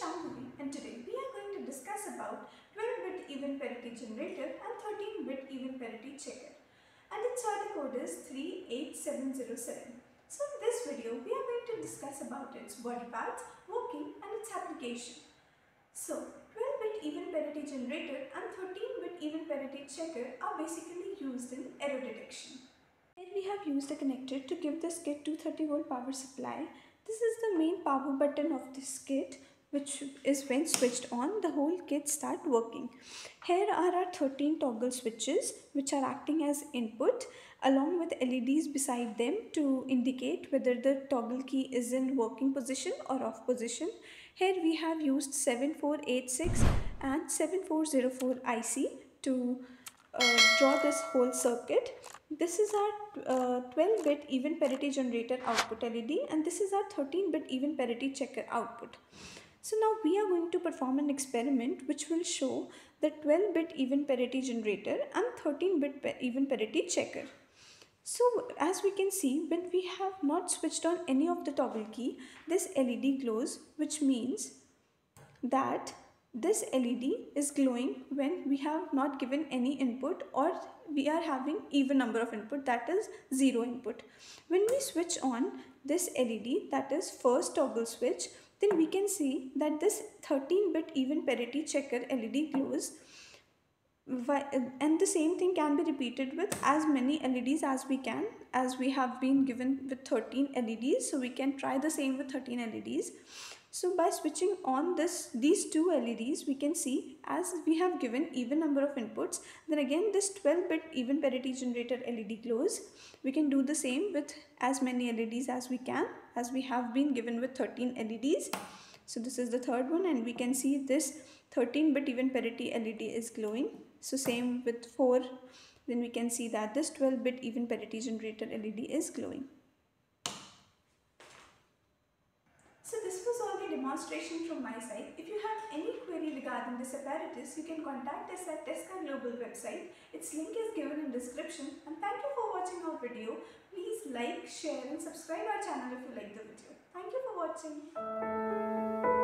Shambhavi, and today we are going to discuss about 12-bit even parity generator and 13-bit even parity checker, and its order code is 38707. So in this video we are going to discuss about its body parts, working and its application. So 12-bit even parity generator and 13-bit even parity checker are basically used in error detection. Here we have used a connector to give this kit 230V power supply. This is the main power button of this kit, which is when switched on, the whole kit starts working. Here are our 13 toggle switches which are acting as input, along with LEDs beside them to indicate whether the toggle key is in working position or off position. Here we have used 7486 and 7404 IC to draw this whole circuit. This is our 12-bit even parity generator output LED, and this is our 13-bit even parity checker output. So now we are going to perform an experiment which will show the 12-bit even parity generator and 13-bit even parity checker. So as we can see, when we have not switched on any of the toggle key, this LED glows, which means that this LED is glowing when we have not given any input, or we are having even number of input, that is 0 input. When we switch on this LED, that is first toggle switch, then we can see that this 13-bit even parity checker LED glows, and the same thing can be repeated with as many LEDs as we can, as we have been given with 13 LEDs, so we can try the same with 13 LEDs. So by switching on these two LEDs, we can see as we have given even number of inputs, then again this 12-bit even parity generator LED glows. We can do the same with as many LEDs as we can, as we have been given with 13 LEDs. So this is the third one, and we can see this 13-bit even parity LED is glowing. So same with 4, then we can see that this 12-bit even parity generator LED is glowing. So this was all the demonstration from my side. If you have any query regarding this apparatus, you can contact us at Tesca Global website. Its link is given in description, and thank you for watching our video. Please like, share and subscribe our channel if you like the video. Thank you for watching.